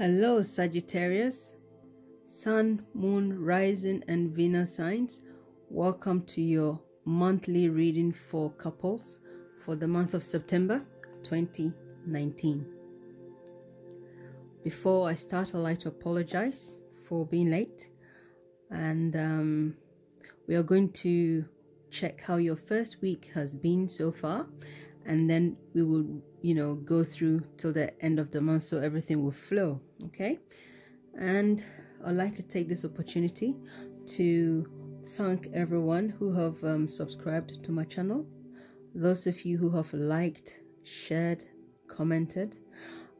Hello Sagittarius, Sun, Moon, Rising and Venus signs. Welcome to your monthly reading for couples for the month of September 2019. Before I start, I'd like to apologize for being late, and we are going to check how your first week has been so far, and then we will go through till the end of the month, so everything will flow, okay? And I'd like to take this opportunity to thank everyone who have subscribed to my channel, those of you who have liked, shared, commented,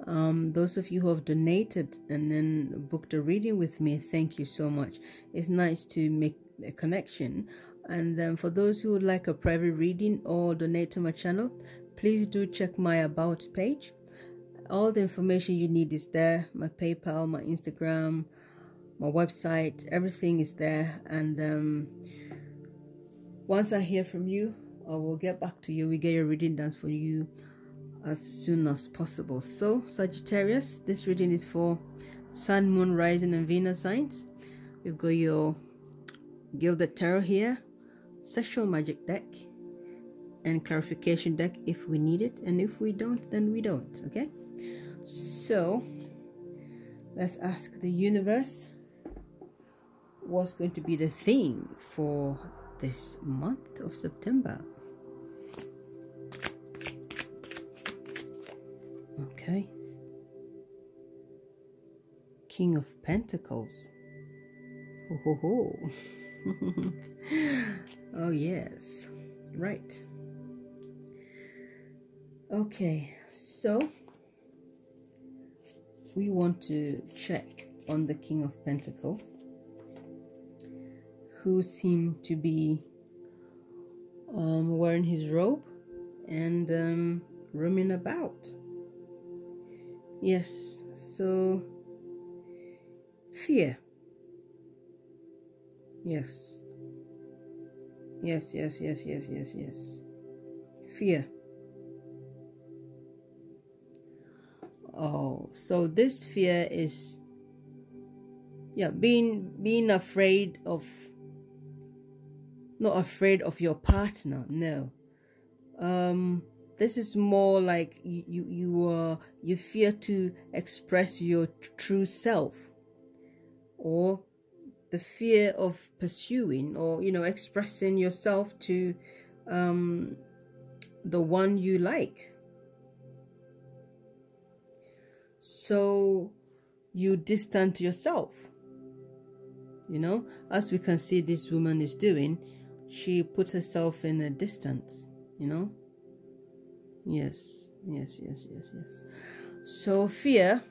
those of you who have donated and then booked a reading with me. Thank you so much. It's nice to make a connection. And then for those who would like a private reading or donate to my channel, please do check my About page. All the information you need is there. My PayPal, my Instagram, my website, everything is there. And once I hear from you, I will get back to you. We get your reading done for you as soon as possible. So Sagittarius, this reading is for Sun, Moon, Rising and Venus signs. We've got your Gilded Tarot here, Sexual Magic deck, and Clarification deck if we need it, and if we don't, then we don't. Okay, so let's ask the universe what's going to be the theme for this month of September. Okay, King of Pentacles. Ho ho ho. Oh yes, right. Okay, so we want to check on the King of Pentacles, who seemed to be wearing his robe and roaming about. Yes, so fear. Yes. Yes. Fear. Oh, so this fear is, yeah, being afraid of, not afraid of your partner, no. This is more like you fear to express your true self, or the fear of pursuing or expressing yourself to the one you like. So you distance yourself, as we can see this woman is doing. She puts herself in a distance, yes. So fear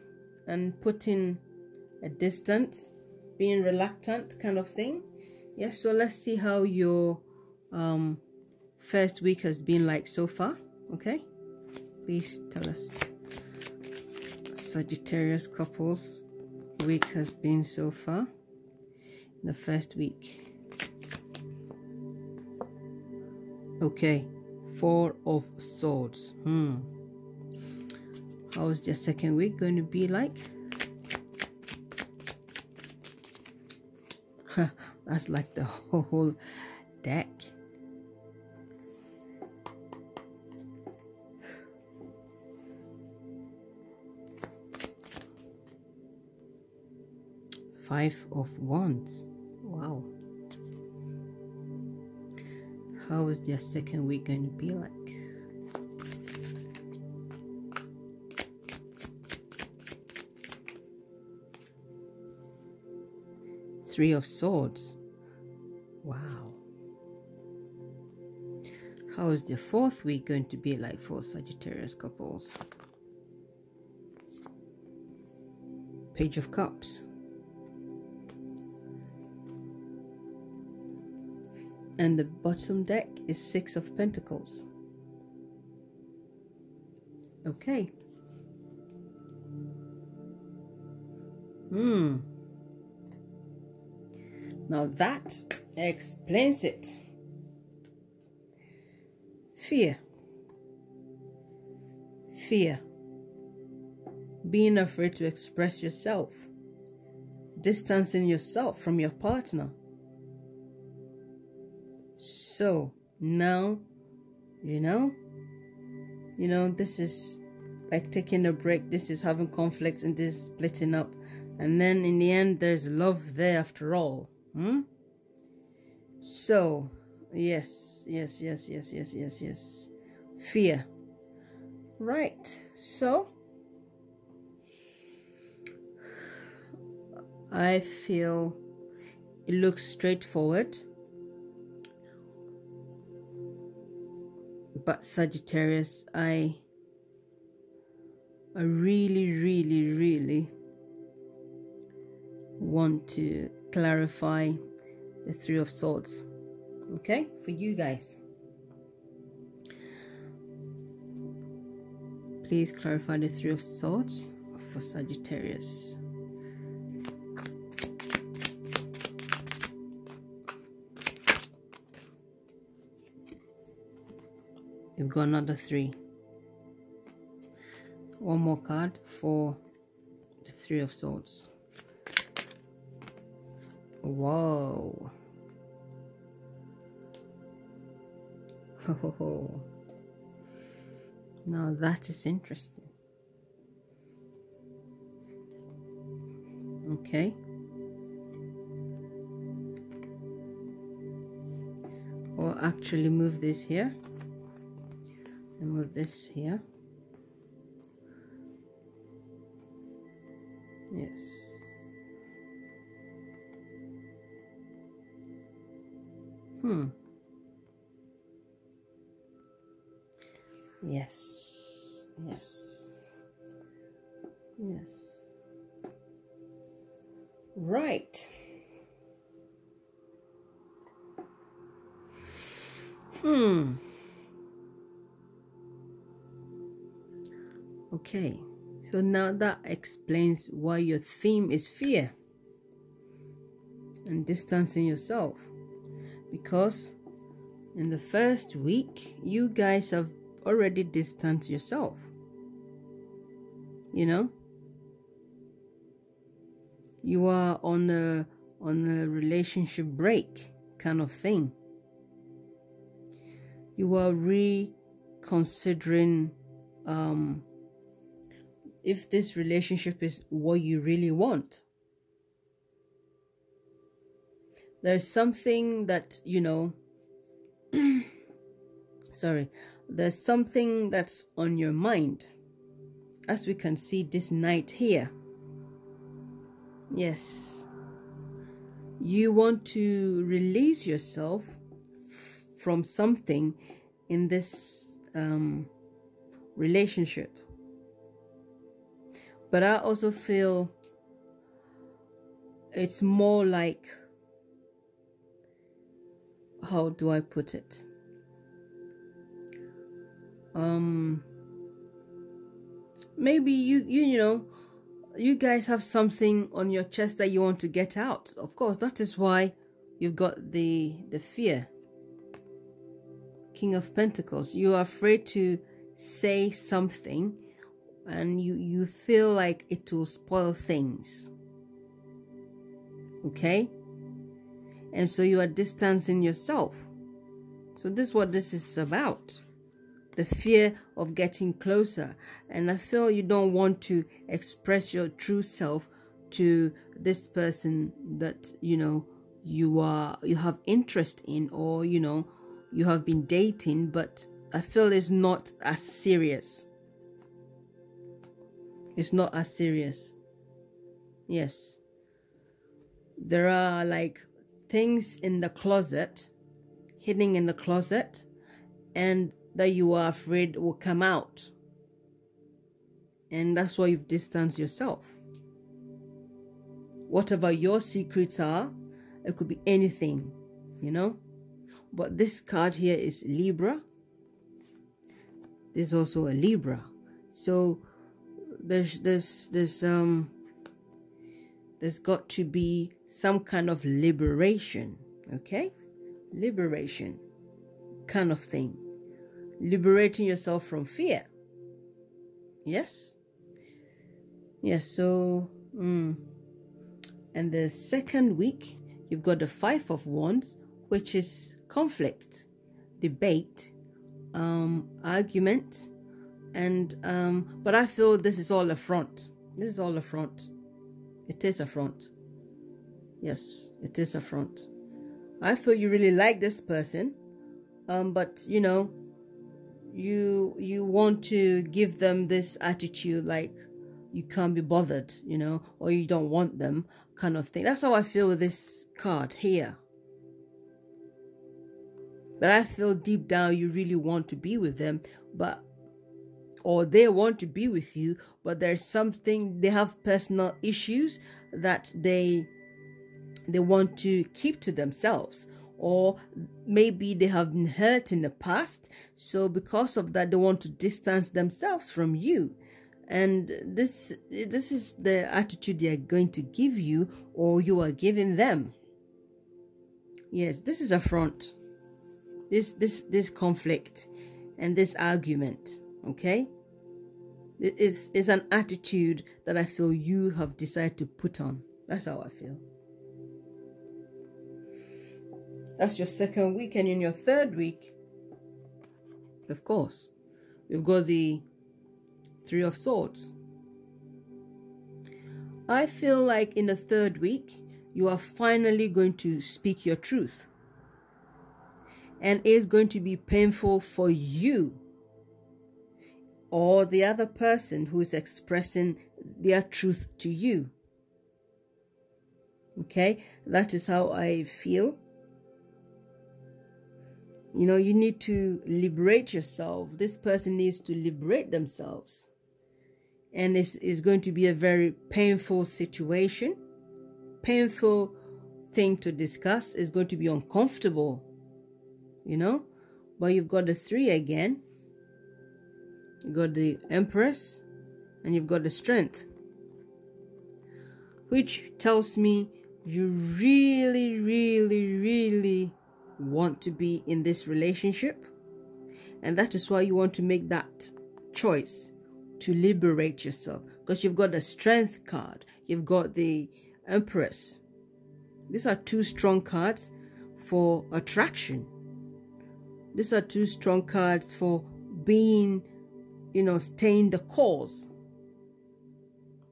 and putting a distance, being reluctant kind of thing. Yeah, so let's see how your first week has been like so far. Okay, please tell us, Sagittarius couples, week has been so far in the first week. Okay, Four of Swords. How is their second week going to be like? That's like the whole deck. Five of Wands. Wow. How is their second week going to be like? Three of Swords. Wow. How is the fourth week going to be like for Sagittarius couples? Page of Cups. And the bottom deck is Six of Pentacles. Okay. Now that explains it. Fear. Fear. being afraid to express yourself, distancing yourself from your partner. So now, this is like taking a break. This is having conflicts and this splitting up. And then in the end, there's love there after all. So, yes. Fear. Right. So, I feel it looks straightforward. But Sagittarius, I really want to clarify the Three of Swords, okay, for you guys. Please clarify the Three of Swords for Sagittarius. You've got another three. One more card for the Three of Swords. Whoa. Oh. Now that is interesting. Okay. Or actually move this here. And move this here. Yes. Yes. Right. Okay, so now that explains why your theme is fear and distancing yourself, because in the first week you guys have already distanced yourself, you are on a relationship break kind of thing. You are reconsidering if this relationship is what you really want. There's something that, there's something that's on your mind, as we can see this Knight here. Yes. You want to release yourself from something in this relationship. But I also feel it's more like, how do I put it? Maybe you guys have something on your chest that you want to get out. Of course, that is why you've got the fear. King of Pentacles. You are afraid to say something. And you feel like it will spoil things. Okay? And so you are distancing yourself. So this is what this is about. The fear of getting closer. And I feel you don't want to express your true self to this person that, you have interest in. Or, you have been dating. But I feel it's not as serious. It's not as serious. Yes. There are like things in the closet, hidden in the closet, and that you are afraid will come out. And that's why you've distanced yourself. Whatever your secrets are, it could be anything, But this card here is Libra. This is also a Libra. So there's got to be some kind of liberation, okay? Liberation kind of thing. Liberating yourself from fear. Yes? Yes, so and the second week you've got the 5 of Wands, which is conflict, debate, argument, and but I feel this is all a front. This is all a front. It is a front. Yes, it is a front. I feel you really like this person, but you know, you want to give them this attitude like you can't be bothered, you know, or you don't want them kind of thing. That's how I feel with this card here. But I feel deep down you really want to be with them, but or they want to be with you, but there's something, they have personal issues that they want to keep to themselves, or maybe they have been hurt in the past, so because of that they want to distance themselves from you. And this is the attitude they are going to give you, or you are giving them. Yes, this is affront. This conflict and this argument, okay? It is an attitude that I feel you have decided to put on. That's how I feel. That's your second week. And in your third week, of course, we've got the 3 of Swords. I feel like in the third week, you are finally going to speak your truth. And it's going to be painful for you or the other person who is expressing their truth to you. Okay, that is how I feel. You know, you need to liberate yourself. This person needs to liberate themselves. And this is going to be a very painful situation. Painful thing to discuss. It's going to be uncomfortable, you know. But you've got the 3 again. You've got the Empress. And you've got the Strength. Which tells me you really, really, really want to be in this relationship, and that is why you want to make that choice to liberate yourself, because you've got the Strength card, you've got the Empress. These are two strong cards for attraction. These are two strong cards for being, you know, staying the course.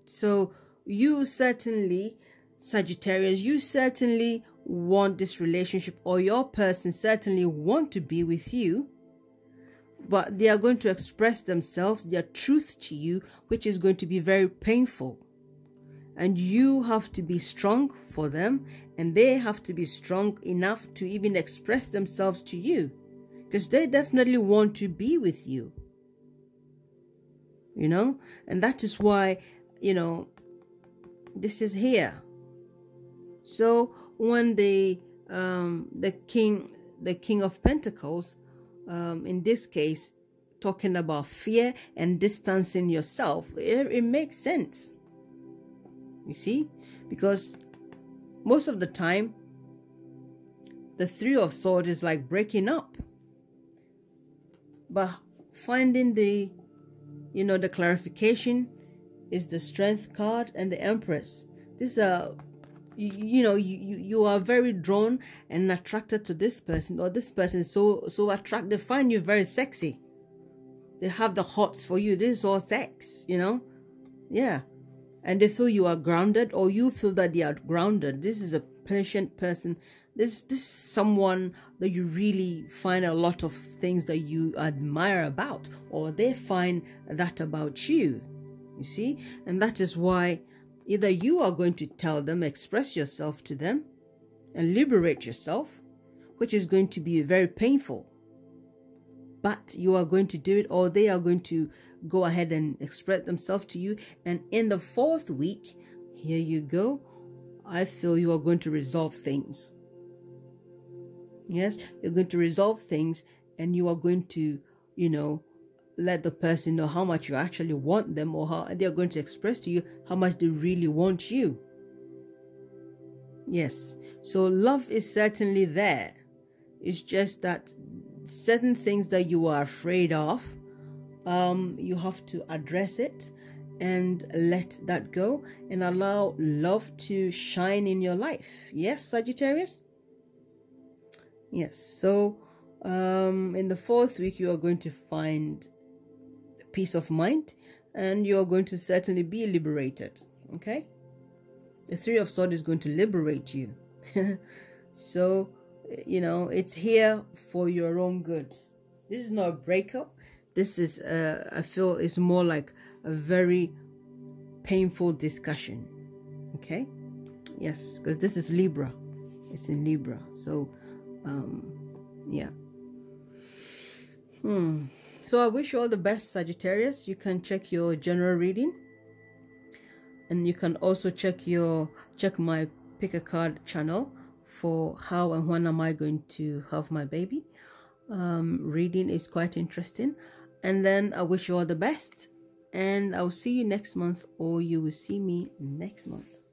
So you certainly, Sagittarius, you certainly want this relationship, or your person certainly want to be with you, but they are going to express themselves, their truth to you, which is going to be very painful. And you have to be strong for them, and they have to be strong enough to even express themselves to you, because they definitely want to be with you, you know. And that is why, you know, this is here. So when the King of Pentacles, in this case, talking about fear and distancing yourself, it makes sense. You see, because most of the time, the 3 of Swords is like breaking up, but finding the, you know, the clarification is the Strength card and the Empress. These are, you know, you are very drawn and attracted to this person, or this person is so attractive. They find you very sexy. They have the hots for you. This is all sex, you know. Yeah. And they feel you are grounded, or you feel that they are grounded. This is a patient person. This is someone that you really find a lot of things that you admire about, or they find that about you. You see? And that is why either you are going to tell them, express yourself to them, and liberate yourself, which is going to be very painful. But you are going to do it, or they are going to go ahead and express themselves to you. And in the fourth week, here you go, I feel you are going to resolve things. Yes, you're going to resolve things, and you are going to, you know, let the person know how much you actually want them, or how they are going to express to you how much they really want you. Yes, so love is certainly there. It's just that certain things that you are afraid of, you have to address it and let that go and allow love to shine in your life. Yes, Sagittarius? Yes. So in the fourth week, you are going to find peace of mind, and you are going to certainly be liberated. Okay? The Three of Swords is going to liberate you. So, you know, it's here for your own good. This is not a breakup. This is, I feel, it's more like a very painful discussion. Okay? Yes, because this is Libra. It's in Libra. So, yeah. So I wish you all the best, Sagittarius. You can check your general reading. And you can also check my Pick a Card channel for how and when am I going to have my baby. Reading is quite interesting. And then I wish you all the best, and I'll see you next month, or you will see me next month.